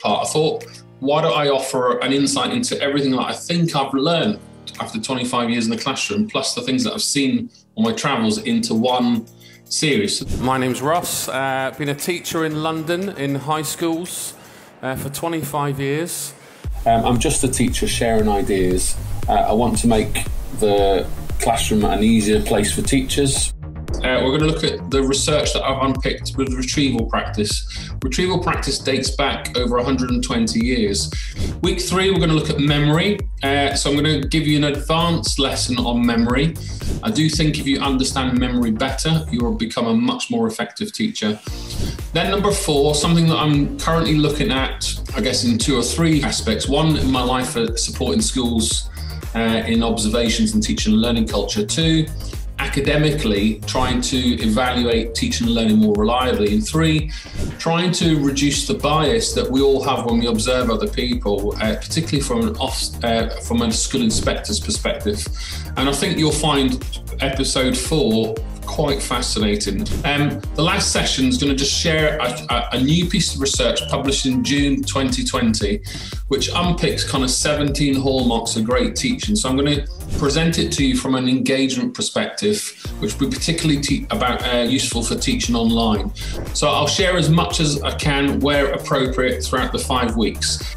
part, I thought, why don't I offer an insight into everything that I think I've learned after 25 years in the classroom, plus the things that I've seen on my travels into one series. My name's Ross. I've been a teacher in London in high schools for 25 years. I'm just a teacher sharing ideas. I want to make the classroom an easier place for teachers. We're going to look at the research that I've unpicked with retrieval practice. Retrieval practice dates back over 120 years. Week three, we're going to look at memory. So I'm going to give you an advanced lesson on memory. I do think if you understand memory better, you will become a much more effective teacher. Then number four, something that I'm currently looking at, I guess, in two or three aspects. One, in my life, supporting schools in observations and teaching and learning culture. Two, academically, trying to evaluate teaching and learning more reliably. And three, trying to reduce the bias that we all have when we observe other people, particularly from a school inspector's perspective. And I think you'll find episode four quite fascinating. The last session is going to just share a new piece of research published in June 2020, which unpicks kind of 17 hallmarks of great teaching. So I'm going to present it to you from an engagement perspective, which will be particularly useful for teaching online. So I'll share as much as I can where appropriate throughout the 5 weeks.